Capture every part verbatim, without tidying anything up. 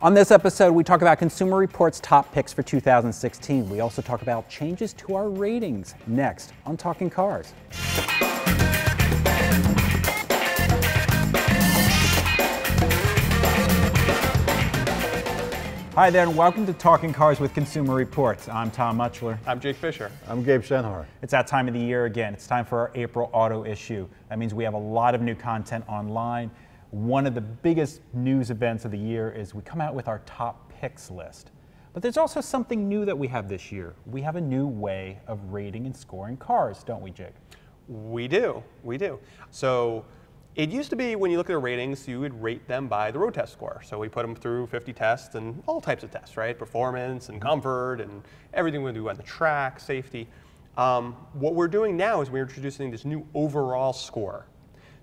On this episode, we talk about Consumer Reports' top picks for two thousand sixteen. We also talk about changes to our ratings next on Talking Cars. Hi there, and welcome to Talking Cars with Consumer Reports. I'm Tom Mutchler. I'm Jake Fisher. I'm Gabe Shenhar. It's that time of the year again. It's time for our April auto issue. That means we have a lot of new content online. One of the biggest news events of the year is we come out with our top picks list. But there's also something new that we have this year. We have a new way of rating and scoring cars, don't we, Jake? We do. We do. So it used to be when you look at the ratings, you would rate them by the road test score. So we put them through fifty tests and all types of tests, right? Performance and comfort and everything we do on the track, safety. Um, what we're doing now is we're introducing this new overall score.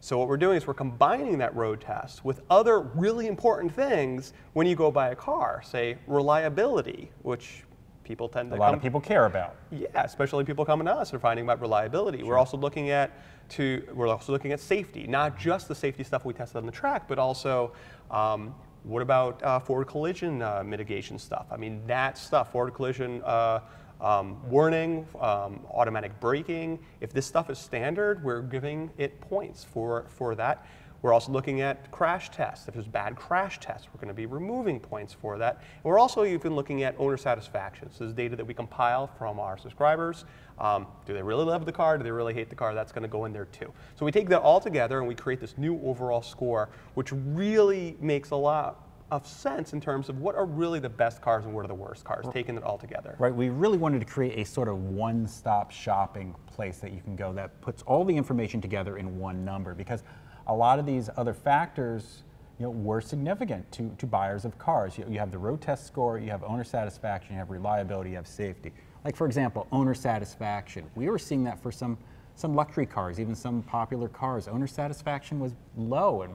So what we're doing is we're combining that road test with other really important things when you go buy a car, say reliability, which people tend to a lot come, of people care about. Yeah, especially people coming to us are finding about reliability. Sure. We're also looking at To, we're also looking at safety, not just the safety stuff we tested on the track, but also um, what about uh, forward collision uh, mitigation stuff? I mean, that stuff, forward collision uh, um, warning, um, automatic braking. If this stuff is standard, we're giving it points for, for that. We're also looking at crash tests. If there's bad crash tests, we're going to be removing points for that. And we're also even looking at owner satisfaction. So this is data that we compile from our subscribers. Um, do they really love the car? Do they really hate the car? That's going to go in there too. So we take that all together and we create this new overall score, which really makes a lot of sense in terms of what are really the best cars and what are the worst cars, taking it all together. Right, we really wanted to create a sort of one-stop shopping place that you can go that puts all the information together in one number, because a lot of these other factors, you know, were significant to, to buyers of cars. You, you have the road test score, you have owner satisfaction, you have reliability, you have safety. Like, for example, owner satisfaction. We were seeing that for some, some luxury cars, even some popular cars. Owner satisfaction was low, and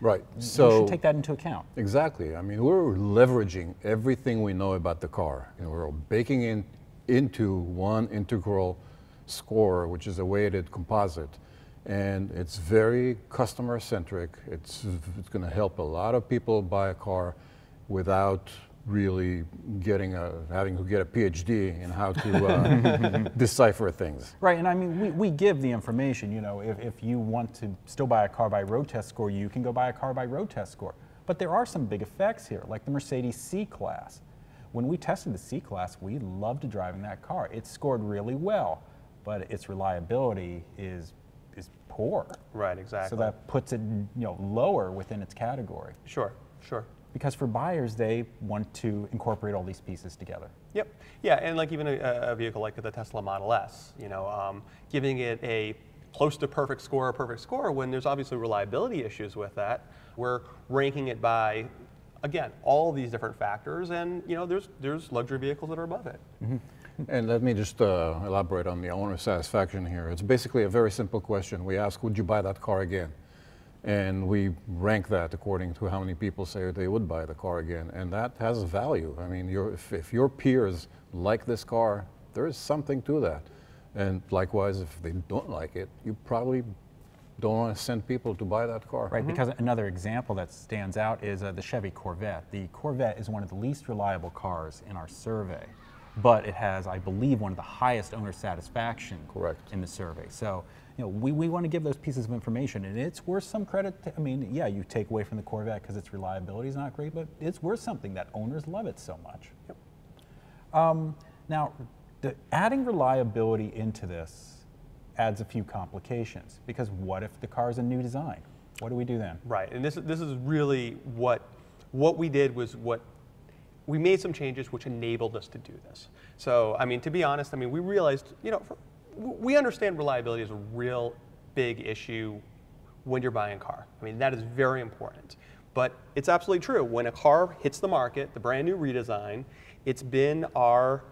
right. So you should take that into account. Exactly. I mean, we're leveraging everything we know about the car. You know, we're baking in into one integral score, which is a weighted composite. And it's very customer-centric. It's, it's going to help a lot of people buy a car without really getting a, having to get a PhD in how to uh, decipher things. Right, and I mean, we, we give the information. You know, if, if you want to still buy a car by road test score, you can go buy a car by road test score. But there are some big effects here, like the Mercedes C-Class. When we tested the C-Class, we loved driving that car. It scored really well, but its reliability is is poor. Right, exactly. So that puts it, you know, lower within its category. Sure, sure. Because for buyers, they want to incorporate all these pieces together. Yep. Yeah, and like even a, a vehicle like the Tesla Model S, you know, um, giving it a close to perfect score, perfect score, when there's obviously reliability issues with that. We're ranking it by, again, all these different factors, and you know, there's, there's luxury vehicles that are above it. Mm-hmm. And let me just uh, elaborate on the owner satisfaction here. It's basically a very simple question. We ask, would you buy that car again? And we rank that according to how many people say they would buy the car again. And that has value. I mean, you're, if, if your peers like this car, there is something to that. And likewise, if they don't like it, you probably don't want to send people to buy that car. Right, mm-hmm. Because another example that stands out is uh, the Chevy Corvette. The Corvette is one of the least reliable cars in our survey, but it has, I believe, one of the highest owner satisfaction. Correct. In the survey. So, you know, we, we want to give those pieces of information, and it's worth some credit. To, I mean, yeah, you take away from the Corvette because its reliability is not great, but it's worth something that owners love it so much. Yep. Um, now, the, adding reliability into this adds a few complications, because what if the car is a new design? What do we do then? Right, and this, this is really what, what we did was what we made some changes which enabled us to do this. So, I mean, to be honest, I mean, we realized, you know, for, we understand reliability is a real big issue when you're buying a car. I mean, that is very important. But it's absolutely true. When a car hits the market, the brand new redesign, it's been our,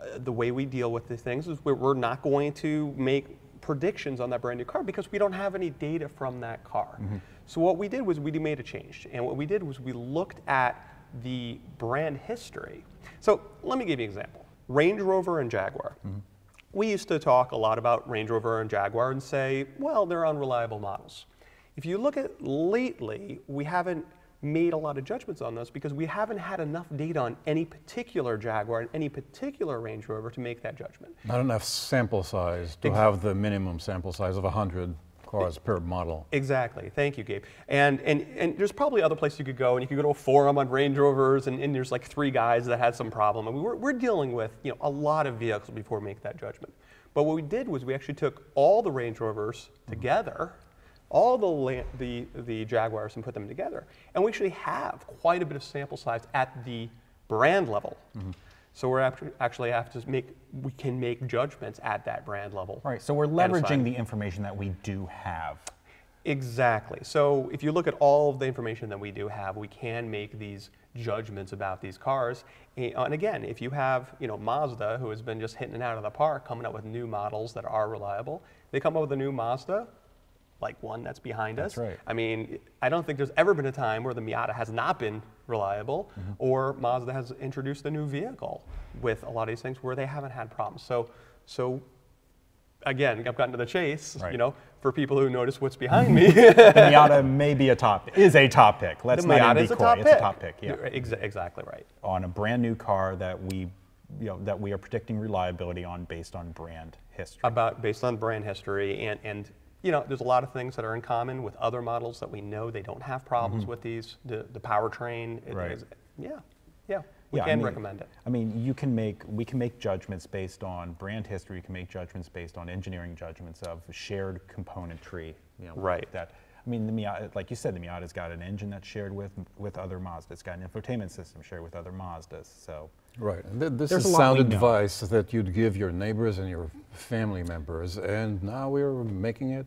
uh, the way we deal with these things is we're, we're not going to make predictions on that brand new car because we don't have any data from that car. Mm-hmm. So what we did was we made a change. And what we did was we looked at the brand history. So let me give you an example. Range Rover and Jaguar. Mm-hmm. We used to talk a lot about Range Rover and Jaguar and say, well, they're unreliable models. If you look at lately, we haven't made a lot of judgments on those because we haven't had enough data on any particular Jaguar and any particular Range Rover to make that judgment. Not enough sample size to exactly. have the minimum sample size of one hundred cars per model. Exactly. Thank you, Gabe. And, and, and there's probably other places you could go, and you could go to a forum on Range Rovers, and, and there's like three guys that had some problem. And we were, we're dealing with you know, a lot of vehicles before we make that judgment. But what we did was we actually took all the Range Rovers together, all the, the, the Jaguars, and put them together. And we actually have quite a bit of sample size at the brand level. Mm-hmm. So we're actually have to make, we can make judgments at that brand level. Right, so we're leveraging the information that we do have. Exactly. So if you look at all of the information that we do have, we can make these judgments about these cars. And again, if you have, you know, Mazda, who has been just hitting it out of the park, coming up with new models that are reliable, they come up with a new Mazda, like one that's behind us. That's right. I mean, I don't think there's ever been a time where the Miata has not been reliable, mm-hmm. or Mazda has introduced a new vehicle with a lot of these things where they haven't had problems. So, so again, I've gotten to the chase, right. you know, for people who notice what's behind me. The Miata may be a top, is a top pick. Let's the not Miata is a top pick. It's a top pick, yeah. Ex exactly right. On a brand new car that we, you know, that we are predicting reliability on based on brand history. About, based on brand history and, and you know, there's a lot of things that are in common with other models that we know they don't have problems mm-hmm. with these, the, the powertrain. Right. Is, yeah, yeah, we yeah, can I mean, recommend it. I mean, you can make, we can make judgments based on brand history, you can make judgments based on engineering judgments of shared componentry. You know, right. Like that. I mean, the Miata, like you said, the Miata's got an engine that's shared with, with other Mazdas. It's got an infotainment system shared with other Mazdas, so. Right. Th this There's is sound advice that you'd give your neighbors and your family members, and now we're making it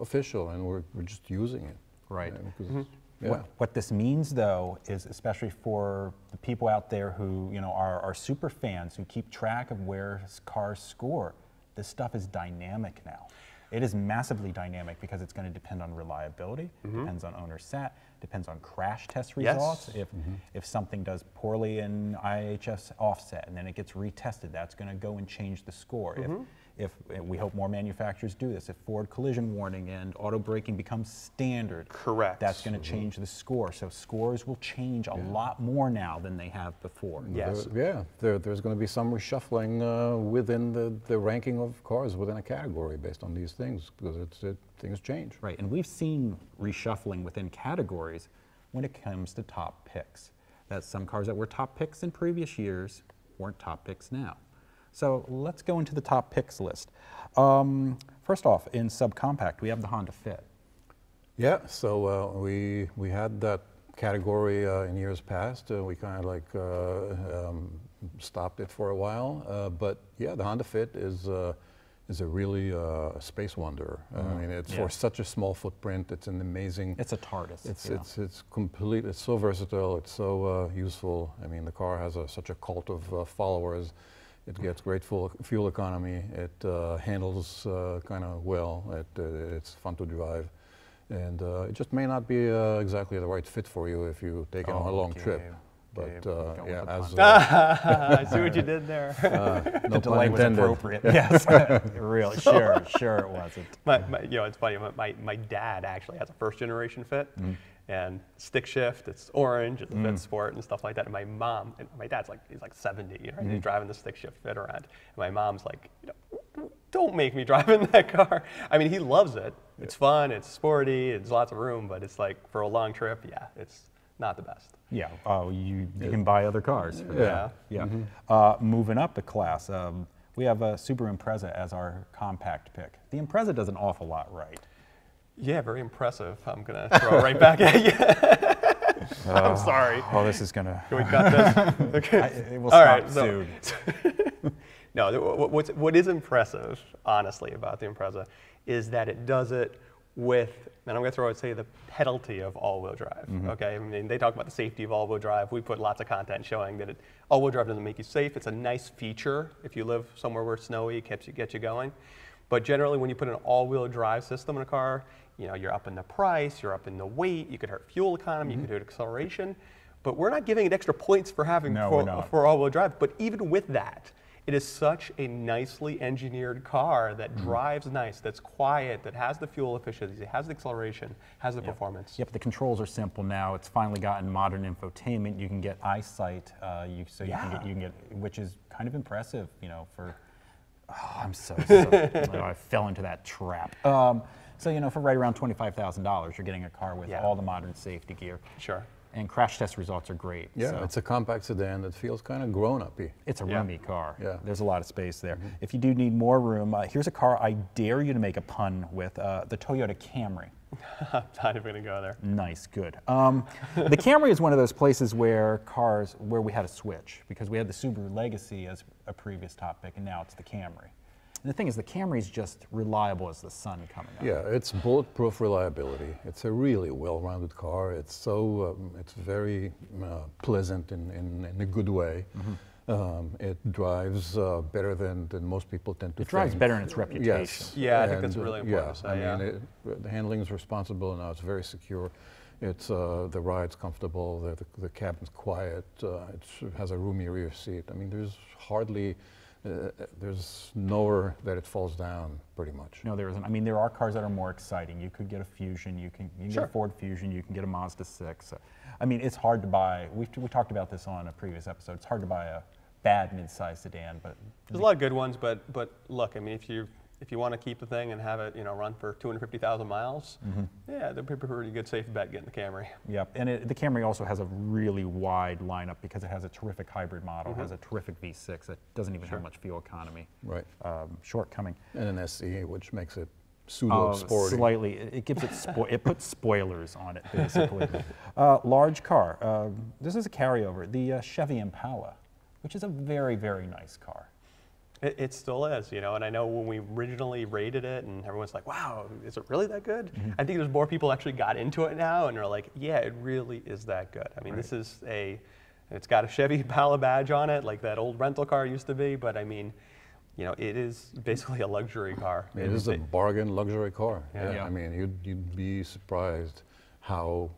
official, and we're, we're just using it. Right. Yeah, because, mm-hmm. yeah. what, what this means, though, is especially for the people out there who you know are, are super fans who keep track of where cars score, this stuff is dynamic now. It is massively dynamic because it's going to depend on reliability, mm-hmm. depends on owner sat, depends on crash test results. Yes. If mm-hmm. if something does poorly in I H S offset and then it gets retested, that's going to go and change the score. Mm-hmm. If, if, if we hope more manufacturers do this, if Ford collision warning and auto braking becomes standard, correct, that's going to mm-hmm. change the score. So scores will change a yeah. lot more now than they have before. Yes. There, yeah, there, there's going to be some reshuffling uh, within the, the ranking of cars within a category based on these things because it's, it, things change. Right, and we've seen reshuffling within categories when it comes to top picks. That's some cars that were top picks in previous years weren't top picks now. So let's go into the top picks list. Um, first off, in subcompact, we have the Honda Fit. Yeah, so uh, we, we had that category uh, in years past. Uh, we kind of like uh, um, stopped it for a while. Uh, but yeah, the Honda Fit is, uh, is a really uh, space wonder. Mm-hmm. I mean, it's yeah. for such a small footprint. It's an amazing. It's a TARDIS. It's yeah. it's it's complete. It's so versatile. It's so uh, useful. I mean, the car has a, such a cult of uh, followers. It gets great full fuel economy. It uh, handles uh, kind of well. It, uh, it's fun to drive, and uh, it just may not be uh, exactly the right fit for you if you take oh, it on a long Gabe, trip. Gabe, but uh, yeah, as uh, I see what you did there. Uh, no the delay was appropriate. Yes, really. So sure, sure it wasn't. My, my, you know, it's funny. My my dad actually has a first generation Fit. Mm. And stick shift, it's orange, it's mm. Fit Sport and stuff like that. And my mom, and my dad's like, he's like seventy, right? Mm-hmm. He's driving the stick shift Fit around. And my mom's like, you know, don't make me drive in that car. I mean, he loves it. Yeah. It's fun, it's sporty, it's lots of room, but it's like for a long trip, yeah, it's not the best. Yeah, oh, you, you can buy other cars. For yeah. That. Yeah. Mm-hmm. uh, moving up the class, um, we have a Subaru Impreza as our compact pick. The Impreza does an awful lot right. Yeah, very impressive. I'm gonna throw it right back at you. uh, I'm sorry. Oh, this is gonna. Can we cut this? Okay. I, it will All stop right, soon. So, no, what's, what is impressive, honestly, about the Impreza is that it does it with, and I'm gonna throw out say the penalty of all-wheel drive. Mm-hmm. Okay, I mean they talk about the safety of all-wheel drive. We put lots of content showing that it, all-wheel drive doesn't make you safe. It's a nice feature if you live somewhere where it's snowy, it keeps you gets you going. But generally, when you put an all-wheel drive system in a car, you know, you're up in the price, you're up in the weight, you could hurt fuel economy, mm-hmm. you could hurt acceleration, but we're not giving it extra points for having no, for, for all-wheel drive. But even with that, It is such a nicely engineered car that mm-hmm. drives nice, that's quiet, that has the fuel efficiency, has the acceleration, has the yep. performance. Yep, the controls are simple now. It's finally gotten modern infotainment. You can get Eyesight, uh, you, so yeah. you, can get, you can get, which is kind of impressive, you know, for, oh, I'm so, so oh, I fell into that trap. Um, so, you know, for right around twenty-five thousand dollars, you're getting a car with yeah. all the modern safety gear. Sure. And crash test results are great. Yeah, so. It's a compact sedan that feels kind of grown-uppy. It's a yeah. roomy car. Yeah. There's a lot of space there. Mm-hmm. If you do need more room, uh, here's a car I dare you to make a pun with, uh, the Toyota Camry. I'm not even gonna go there. Nice, good. Um, the Camry is one of those places where cars, where we had a switch, because we had the Subaru Legacy as a previous topic, and now it's the Camry. And the thing is, the Camry's just reliable as the sun coming up. Yeah, it's bulletproof reliability. It's a really well-rounded car. It's so, um, it's very uh, pleasant in, in, in a good way. Mm-hmm. Um, it drives uh, better than, than most people tend to It think. drives better in its reputation. Yes. Yeah, I and think that's really important yeah, to say, I yeah. mean, it, the handling is responsible now. It's very secure. It's, uh, the ride's comfortable. The, the, the cabin's quiet. Uh, it has a roomy rear seat. I mean, there's hardly... Uh, there's nowhere that it falls down, pretty much. No, there isn't. I mean, there are cars that are more exciting. You could get a Fusion, you can, you can sure. get a Ford Fusion, you can get a Mazda six. Uh, I mean, it's hard to buy. We've, we talked about this on a previous episode. It's hard to buy a bad mid-sized sedan, but... There's the, a lot of good ones, but, but look, I mean, if you... If you want to keep the thing and have it, you know, run for two hundred fifty thousand miles, mm-hmm. yeah, they'd be a pretty good safe bet getting the Camry. Yep, and it, the Camry also has a really wide lineup because it has a terrific hybrid model, mm-hmm. has a terrific V six that doesn't even sure. have much fuel economy. Right. Um, shortcoming. And an S E, which makes it pseudo-sporty. Uh, slightly. It, it gives it, spo it puts spoilers on it, basically. uh, large car. Uh, this is a carryover. The uh, Chevy Impala, which is a very, very nice car. It, it still is, you know, and I know when we originally rated it and everyone's like, wow, is it really that good? Mm-hmm. I think there's more people actually got into it now and are like, yeah, it really is that good. I mean, right. this is a, it's got a Chevy Impala badge on it, like that old rental car used to be, but I mean, you know, it is basically a luxury car. It, it is a bargain luxury car. Yeah. Yeah. I mean, you'd, you'd be surprised how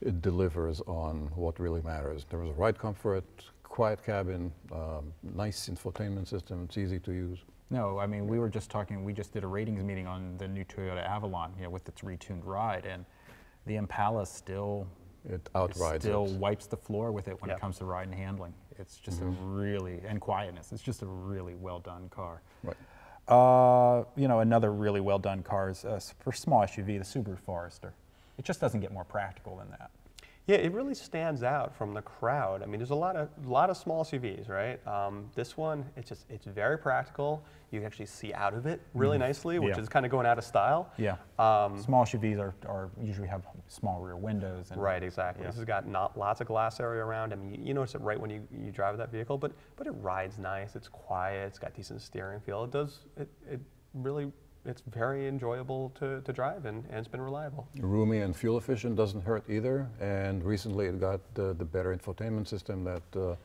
it delivers on what really matters. There was ride comfort, quiet cabin, um, nice infotainment system, it's easy to use. No, I mean, we were just talking, we just did a ratings meeting on the new Toyota Avalon, you know, with its retuned ride, and the Impala still, it outrides still it. wipes the floor with it when yep. it comes to ride and handling. It's just mm-hmm. a really, and quietness, it's just a really well done car. Right. Uh, you know, another really well done car is, uh, for small S U V, the Subaru Forester. It just doesn't get more practical than that. Yeah, it really stands out from the crowd. I mean, there's a lot of lot of small S U Vs, right? Um, this one, it's just it's very practical. You can actually see out of it really mm-hmm. nicely, which yeah. is kind of going out of style. Yeah. Um, small S U Vs are, are usually have small rear windows. And right, exactly. Yeah. This has got not lots of glass area around. I mean, you, you notice it right when you, you drive that vehicle, but but it rides nice. It's quiet. It's got decent steering feel. It does. It it really. It's very enjoyable to, to drive, and, and it's been reliable. Roomy and fuel efficient, doesn't hurt either, and recently it got uh, the better infotainment system that uh,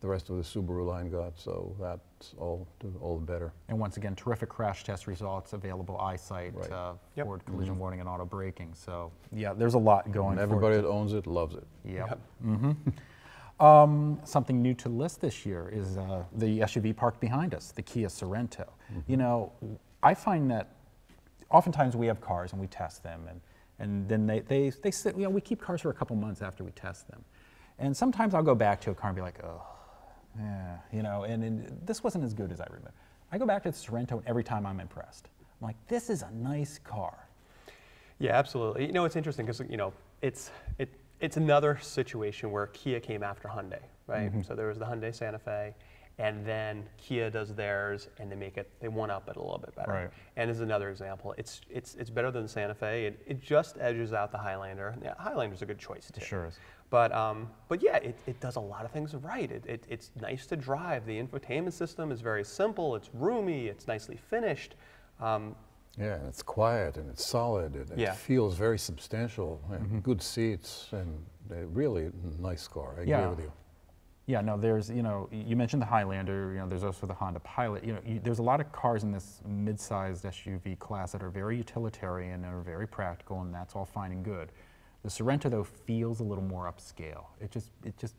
the rest of the Subaru line got, so that's all all better. And once again, terrific crash test results, available Eyesight, right. uh, yep. forward collision mm-hmm. warning and auto braking, so yeah, there's a lot going on. Everybody that owns it loves it. Yep. Yep. Mm-hmm. Um, something new to list this year is uh, the S U V parked behind us, the Kia Sorento. Mm-hmm. You know, I find that oftentimes we have cars and we test them, and, and then they, they, they sit, you know, we keep cars for a couple months after we test them. And sometimes I'll go back to a car and be like, oh, yeah, you know, and, and this wasn't as good as I remember. I go back to the Sorento and every time I'm impressed. I'm like, this is a nice car. Yeah, absolutely. You know, it's interesting because, you know, it's, it, it's another situation where Kia came after Hyundai, right? Mm-hmm. So there was the Hyundai Santa Fe, and then Kia does theirs, and they make it, they one-up it a little bit better. Right. And this is another example. It's it's it's better than Santa Fe. It, it just edges out the Highlander. Yeah, Highlander's a good choice too. It sure is. But um, but yeah, it, it does a lot of things right. It, it it's nice to drive. The infotainment system is very simple. It's roomy. It's nicely finished. Um, yeah, and it's quiet and it's solid. It, it yeah. feels very substantial. And mm-hmm. good seats and a really nice car. I yeah. agree with you. Yeah, no, there's, you know, you mentioned the Highlander, you know, there's also the Honda Pilot. You know, you, there's a lot of cars in this mid-sized S U V class that are very utilitarian and are very practical, and that's all fine and good. The Sorento, though, feels a little more upscale. It just, it just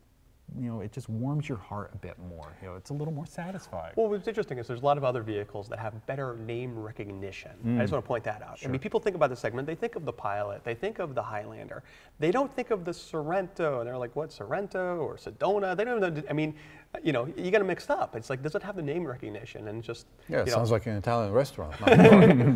you know, it just warms your heart a bit more. You know, it's a little more satisfying. Well, what's interesting is there's a lot of other vehicles that have better name recognition. Mm. I just want to point that out. Sure. I mean, people think about the segment, they think of the Pilot, they think of the Highlander. They don't think of the Sorento, and they're like, what, Sorento or Sedona? They don't know, I mean, you know, you get it mixed up. It's like, does it have the name recognition? And just, yeah, it you sounds know. like an Italian restaurant.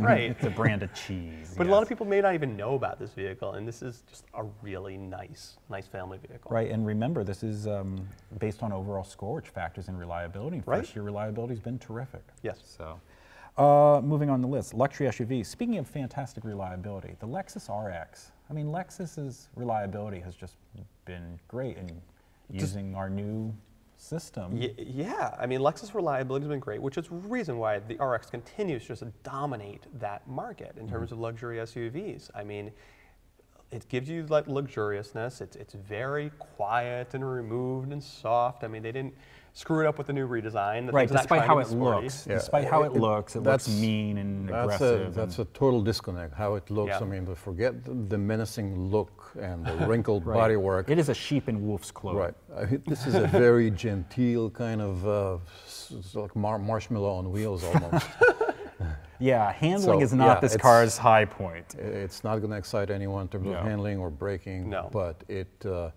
Right. It's a brand of cheese. But yes. a lot of people may not even know about this vehicle, and this is just a really nice, nice family vehicle. Right, and remember, this is um, based on overall scourge factors and reliability. Right. First year reliability has been terrific. Yes. So, uh, moving on the list, luxury S U Vs. Speaking of fantastic reliability, the Lexus R X. I mean, Lexus's reliability has just been great in using just, our new system. Y yeah, I mean, Lexus reliability has been great, which is the reason why the R X continues just to dominate that market in terms mm-hmm. of luxury S U Vs. I mean, it gives you like luxuriousness. It's it's very quiet and removed and soft. I mean, they didn't screw it up with the new redesign. The right, despite how it sporty. looks. Yeah. Despite how it, it looks, it that's, looks mean and that's aggressive. A, that's and a total disconnect, how it looks. Yeah. I mean, but forget the, the menacing look and the wrinkled right. bodywork. It is a sheep in wolf's clothing. Right. I mean, this is a very genteel kind of uh, it's like mar marshmallow on wheels almost. Yeah, handling so, is not yeah, this car's high point. It's not going to excite anyone in terms no. of handling or braking. No. But it, uh,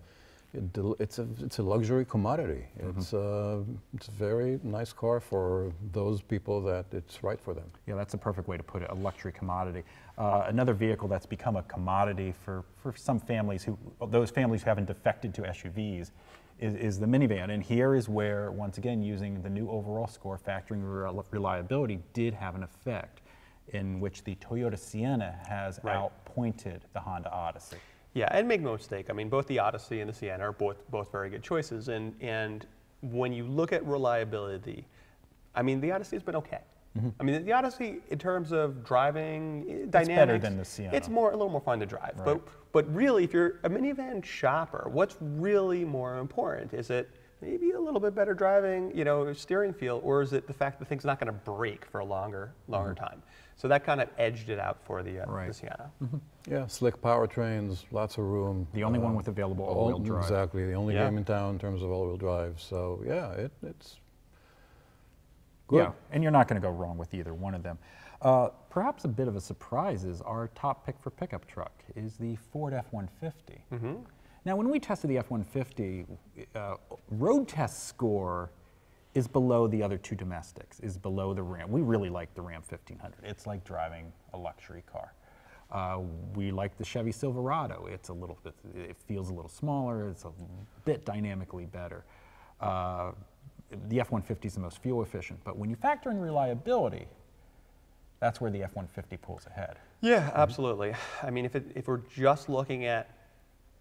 it it's a it's a luxury commodity. Mm-hmm. It's a it's a very nice car for those people that it's right for them. Yeah, that's a perfect way to put it. A luxury commodity. Uh, another vehicle that's become a commodity for for some families who those families who haven't defected to S U Vs. Is, is the minivan, and here is where, once again, using the new overall score, factoring re reliability did have an effect, in which the Toyota Sienna has right. outpointed the Honda Odyssey. Yeah, and make no mistake, I mean, both the Odyssey and the Sienna are both both very good choices, and and when you look at reliability, I mean, the Odyssey has been okay. Mm-hmm. I mean, the Odyssey, in terms of driving it's dynamics, better than the Sienna. It's more a little more fun to drive. Right. But but really, if you're a minivan shopper, what's really more important? Is it maybe a little bit better driving, you know, steering feel, or is it the fact that the thing's not going to brake for a longer longer mm-hmm. time? So that kind of edged it out for the, uh, right. the Sienna. Mm-hmm. Yeah, slick powertrains, lots of room. The only uh, one with available all-wheel drive. Exactly, the only yeah. game in town in terms of all-wheel drive. So yeah, it, it's. Good. Yeah, and you're not going to go wrong with either one of them. Uh, perhaps a bit of a surprise is our top pick for pickup truck is the Ford F one fifty. Mm-hmm. Now, when we tested the F one fifty, uh, road test score is below the other two domestics, is below the Ram. We really like the Ram fifteen hundred. It's like driving a luxury car. Uh, we like the Chevy Silverado. It's a little bit, it feels a little smaller. It's a bit dynamically better. Uh, The F one fifty is the most fuel efficient, but when you factor in reliability, that's where the F one fifty pulls ahead. Yeah, absolutely. I mean, if, it, if we're just looking at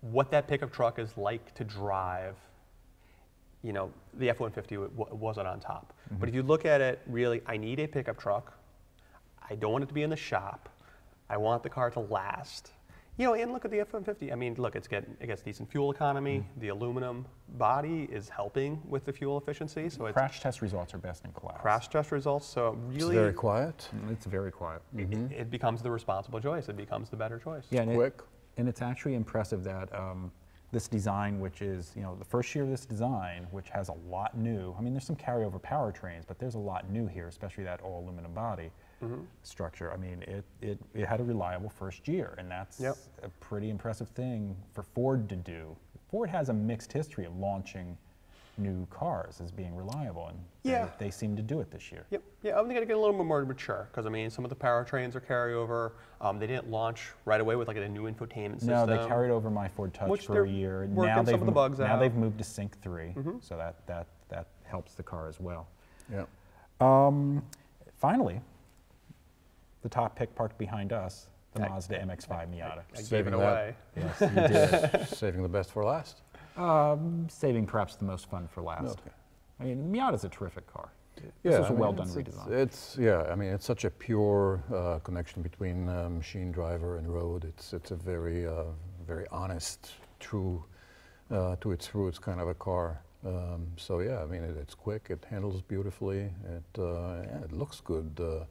what that pickup truck is like to drive, you know, the F one fifty w wasn't on top. Mm-hmm. But if you look at it, really, I need a pickup truck. I don't want it to be in the shop. I want the car to last. You know, and look at the F one fifty. I mean, look, it's getting, it gets decent fuel economy. Mm-hmm. The aluminum body is helping with the fuel efficiency. So it's crash test results are best in class. Crash test results, so really- It's very quiet. It's very quiet. Mm-hmm. it, it becomes the responsible choice. It becomes the better choice. Yeah, and quick. It, and it's actually impressive that um, this design, which is, you know, the first year of this design, which has a lot new. I mean, there's some carryover powertrains, but there's a lot new here, especially that all aluminum body. Mm-hmm. structure. I mean, it, it, it had a reliable first year, and that's yep. a pretty impressive thing for Ford to do. Ford has a mixed history of launching new cars as being reliable, and yeah. they, they seem to do it this year. Yep. Yeah, I'm going to get a little bit more mature, because I mean, some of the powertrains are carryover. Um, they didn't launch right away with like a new infotainment system. No, they carried over my Ford Touch Which for a year. And now they've, some of the bugs now out. they've moved to Sync three, mm-hmm. so that, that, that helps the car as well. Yeah. Um, finally, the top pick parked behind us, the I, Mazda M X five I, Miata. I, I saving away. Yes, you did. Saving the best for last. Um, saving perhaps the most fun for last. Okay. I mean, Miata's a terrific car. Yeah, this is I a mean, well done it's, redesign. It's, yeah, I mean, it's such a pure uh, connection between uh, machine driver and road. It's, it's a very, uh, very honest, true, uh, to its roots kind of a car. Um, so yeah, I mean, it, it's quick, it handles beautifully, it, uh, yeah, it looks good. Uh,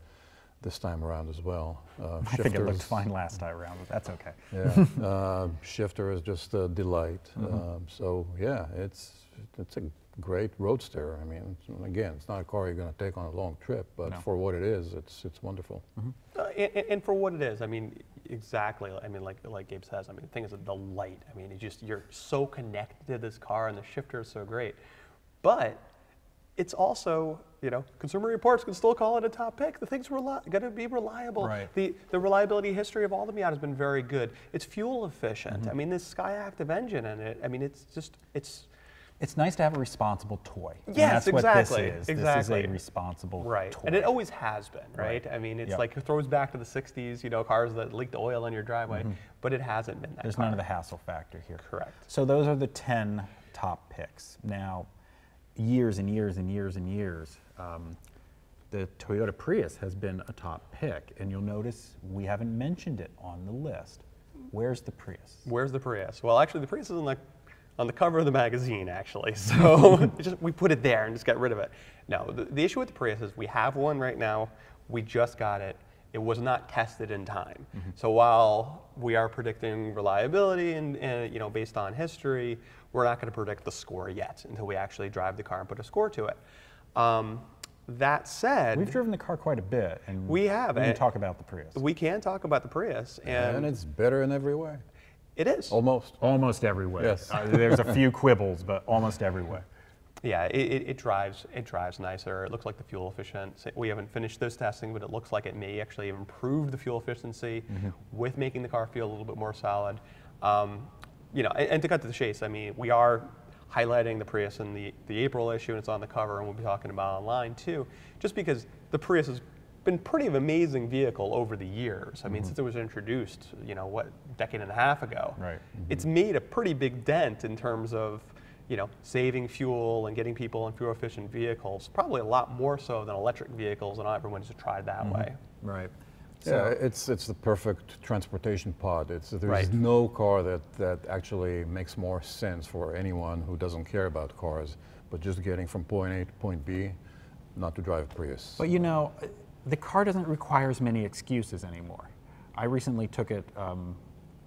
this time around as well. Uh, I think it looked fine last time around, but that's okay. Yeah, uh, shifter is just a delight. Mm-hmm. um, so yeah, it's it's a great roadster. I mean, it's, again, it's not a car you're going to take on a long trip, but no. for what it is, it's it's wonderful. Mm-hmm. uh, and, and for what it is, I mean, exactly. I mean, like like Gabe says, I mean, the thing is a delight. I mean, it's just you're so connected to this car, and the shifter is so great. But it's also, you know, Consumer Reports can still call it a top pick. The thing's going to be reliable. Right. The the reliability history of all the Miata has been very good. It's fuel efficient. Mm-hmm. I mean, this Skyactiv engine in it. I mean, it's just it's. It's nice to have a responsible toy. Yes, and that's exactly. What this is. Exactly. This is a responsible right. toy. And it always has been, right? right. I mean, it's yep. like it throws back to the sixties, you know, cars that leaked oil in your driveway, mm-hmm. but it hasn't been that There's car. None of the hassle factor here. Correct. So those are the ten top picks. Now, years and years and years and years, um, the Toyota Prius has been a top pick, and you'll notice we haven't mentioned it on the list. Where's the Prius? Where's the Prius? Well, actually, the Prius isn't like on the cover of the magazine, actually. So just, we put it there and just got rid of it. No, the, the issue with the Prius is we have one right now. We just got it. It was not tested in time. Mm-hmm. So while we are predicting reliability and, and you know based on history, we're not going to predict the score yet until we actually drive the car and put a score to it. Um, That said, we've driven the car quite a bit, and we have. We can talk about the Prius. We can talk about the Prius, and, and it's better in every way. It is. Almost. Almost every way. Yes. Uh, there's a few quibbles, but almost every way. Yeah, it, it, it drives it drives nicer. It looks like the fuel efficiency. We haven't finished those testing, but it looks like it may actually improve the fuel efficiency mm-hmm. with making the car feel a little bit more solid. Um, you know, and, and to cut to the chase, I mean, we are highlighting the Prius in the, the April issue, and it's on the cover, and we'll be talking about online too, just because the Prius is been pretty of an amazing vehicle over the years. I mean, mm-hmm. since it was introduced, you know, what, decade and a half ago. Right. Mm-hmm. It's made a pretty big dent in terms of, you know, saving fuel and getting people in fuel-efficient vehicles, probably a lot more so than electric vehicles, and not everyone's tried that mm-hmm. way. Right. So. Yeah, it's it's the perfect transportation pod. It's there's right. no car that, that actually makes more sense for anyone who doesn't care about cars, but just getting from point A to point B, not to drive a Prius. But you know, the car doesn't require as many excuses anymore. I recently took it um,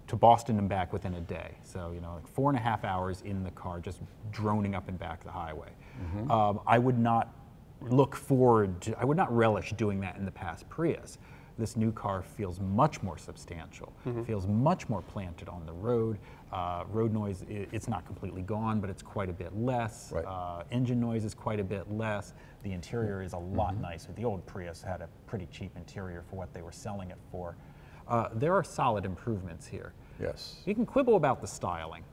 to Boston and back within a day. So, you know, like four and a half hours in the car, just droning up and back the highway. Mm-hmm. um, I would not look forward to, I would not relish doing that in the past Prius. This new car feels much more substantial, mm-hmm. feels much more planted on the road. Uh, road noise, it's not completely gone, but it's quite a bit less. Right. Uh, engine noise is quite a bit less. The interior is a lot mm-hmm. nicer. The old Prius had a pretty cheap interior for what they were selling it for. Uh, there are solid improvements here. Yes. You can quibble about the styling.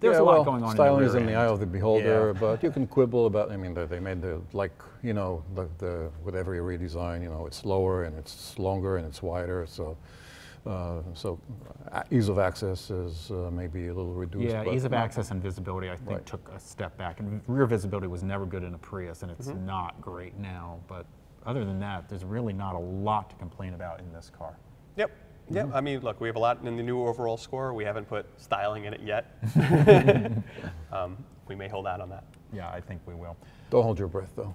There's yeah, a lot well, going on. Styling in the is in end. The eye of the beholder, yeah. but you can quibble about. I mean, they made the like you know the, the with every redesign, you know, it's lower and it's longer and it's wider. So, uh, so ease of access is uh, maybe a little reduced. Yeah, but ease of no. access and visibility, I think, right. took a step back. And rear visibility was never good in a Prius, and it's mm-hmm. not great now. But other than that, there's really not a lot to complain about in this car. Yep. Yeah, I mean, look, we have a lot in the new overall score. We haven't put styling in it yet. um, we may hold out on that. Yeah, I think we will. Don't hold your breath, though.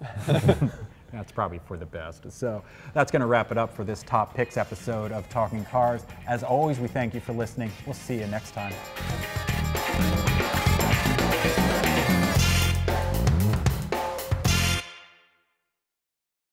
That's probably for the best. So that's going to wrap it up for this Top Picks episode of Talking Cars. As always, we thank you for listening. We'll see you next time.